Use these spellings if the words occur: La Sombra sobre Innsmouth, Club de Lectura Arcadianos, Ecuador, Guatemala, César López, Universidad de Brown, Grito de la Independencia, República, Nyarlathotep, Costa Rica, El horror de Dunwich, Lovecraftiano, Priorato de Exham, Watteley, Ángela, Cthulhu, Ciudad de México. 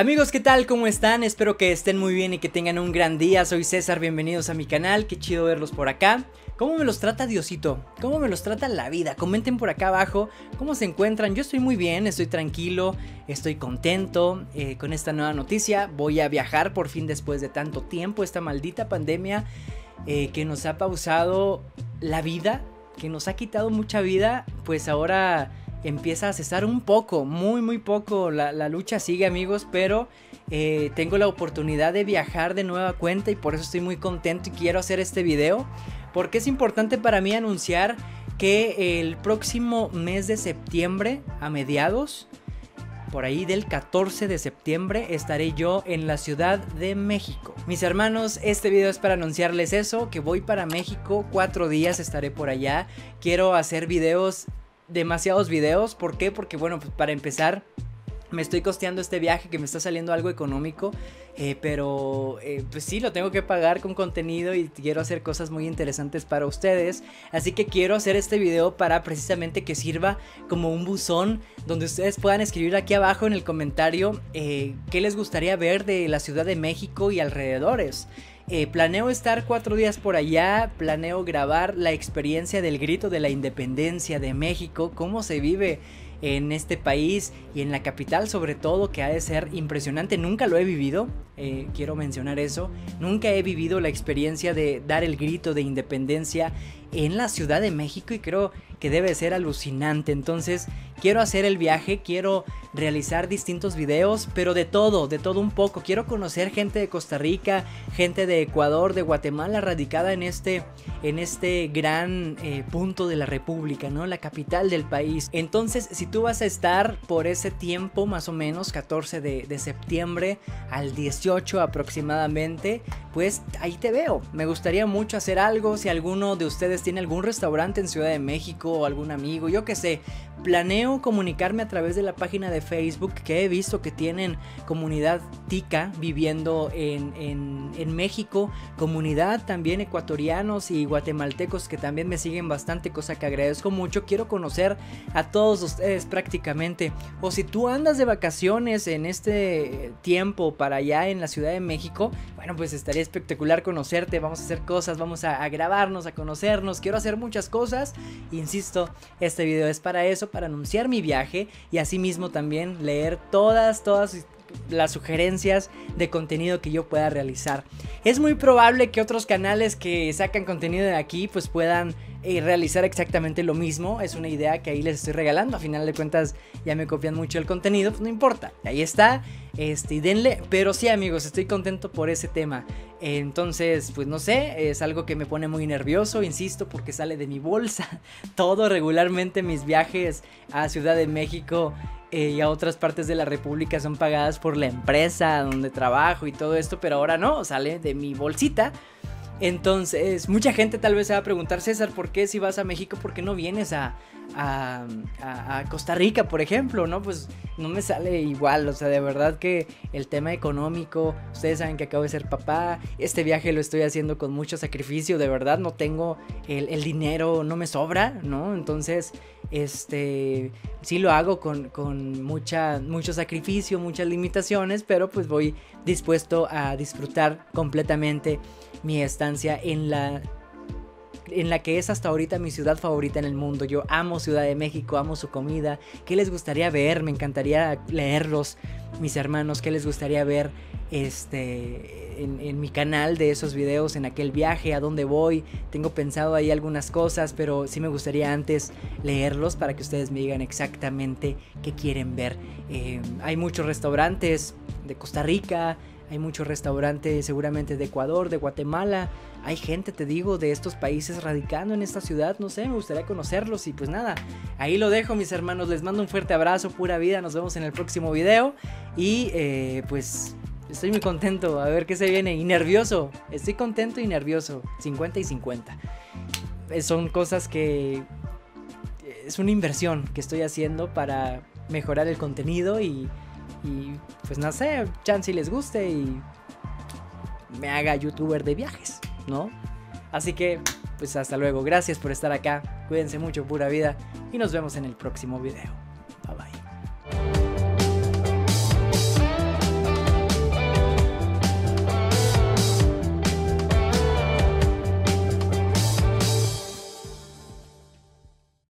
Amigos, ¿qué tal? ¿Cómo están? Espero que estén muy bien y que tengan un gran día. Soy César, bienvenidos a mi canal, qué chido verlos por acá. ¿Cómo me los trata Diosito? ¿Cómo me los trata la vida? Comenten por acá abajo cómo se encuentran. Yo estoy muy bien, estoy tranquilo, estoy contento con esta nueva noticia. Voy a viajar por fin después de tanto tiempo, esta maldita pandemia que nos ha pausado la vida, que nos ha quitado mucha vida, pues ahora empieza a cesar un poco, muy poco. La lucha sigue, amigos, pero tengo la oportunidad de viajar de nueva cuenta y por eso estoy muy contento y quiero hacer este video, porque es importante para mí anunciar que el próximo mes de septiembre, a mediados, por ahí del 14 de septiembre, estaré yo en la Ciudad de México. Mis hermanos, este video es para anunciarles eso, que voy para México, 4 días estaré por allá. Quiero hacer videos, demasiados videos. ¿Por qué? Porque bueno, pues para empezar me estoy costeando este viaje que me está saliendo algo económico, pero pues sí, lo tengo que pagar con contenido y quiero hacer cosas muy interesantes para ustedes. Así que quiero hacer este video para precisamente que sirva como un buzón donde ustedes puedan escribir aquí abajo en el comentario qué les gustaría ver de la Ciudad de México y alrededores. Planeo estar 4 días por allá, planeo grabar la experiencia del Grito de la Independencia de México, cómo se vive en este país y en la capital sobre todo, que ha de ser impresionante. Nunca lo he vivido, quiero mencionar eso, nunca he vivido la experiencia de dar el grito de independencia en la Ciudad de México y creo que debe ser alucinante. Entonces quiero hacer el viaje, quiero realizar distintos videos, pero de todo un poco. Quiero conocer gente de Costa Rica, gente de Ecuador, de Guatemala, radicada en este gran punto de la República, ¿no? La capital del país. Entonces, si tú vas a estar por ese tiempo, más o menos 14 de septiembre al 18 aproximadamente, pues ahí te veo. Me gustaría mucho hacer algo. Si alguno de ustedes tiene algún restaurante en Ciudad de México o algún amigo, yo qué sé, planeo comunicarme a través de la página de Facebook, que he visto que tienen comunidad tica viviendo en México, comunidad también ecuatorianos y guatemaltecos que también me siguen bastante, cosa que agradezco mucho. Quiero conocer a todos ustedes prácticamente. O si tú andas de vacaciones en este tiempo para allá en la Ciudad de México, bueno, pues estaría espectacular conocerte. Vamos a hacer cosas, vamos a grabarnos, a conocernos. Quiero hacer muchas cosas. Insisto, este video es para eso, para anunciar mi viaje y asimismo también leer todas las sugerencias de contenido que yo pueda realizar. Es muy probable que otros canales que sacan contenido de aquí pues puedan realizar exactamente lo mismo. Es una idea que ahí les estoy regalando. A final de cuentas ya me copian mucho el contenido, pues no importa, ahí está, y denle. Pero sí, amigos, estoy contento por ese tema. Entonces, pues no sé, es algo que me pone muy nervioso, insisto, porque sale de mi bolsa. Todo regularmente mis viajes a Ciudad de México y a otras partes de la República son pagadas por la empresa donde trabajo y todo esto, pero ahora no, sale de mi bolsita. Entonces, mucha gente tal vez se va a preguntar, César, ¿por qué si vas a México, por qué no vienes a Costa Rica, por ejemplo? No, pues no me sale igual. O sea, de verdad que el tema económico, ustedes saben que acabo de ser papá, este viaje lo estoy haciendo con mucho sacrificio, de verdad, no tengo el dinero, no me sobra, ¿no? Entonces, sí lo hago con mucho sacrificio, muchas limitaciones, pero pues voy dispuesto a disfrutar completamente mi estancia en la que es hasta ahorita mi ciudad favorita en el mundo. Yo amo Ciudad de México, amo su comida. ¿Qué les gustaría ver? Me encantaría leerlos, mis hermanos. ¿Qué les gustaría ver en mi canal de esos videos, en aquel viaje, a dónde voy? Tengo pensado ahí algunas cosas, pero sí me gustaría antes leerlos para que ustedes me digan exactamente qué quieren ver. Hay muchos restaurantes de Costa Rica, hay muchos restaurantes seguramente de Ecuador, de Guatemala. Hay gente, te digo, de estos países radicando en esta ciudad. No sé, me gustaría conocerlos y pues nada. Ahí lo dejo, mis hermanos. Les mando un fuerte abrazo, pura vida. Nos vemos en el próximo video. Y pues estoy muy contento. A ver qué se viene. Y nervioso. Estoy contento y nervioso. 50 y 50. Son cosas que... es una inversión que estoy haciendo para mejorar el contenido y pues no sé, chance si les guste y me haga youtuber de viajes, ¿no? Así que pues hasta luego, gracias por estar acá, cuídense mucho, pura vida, y nos vemos en el próximo video.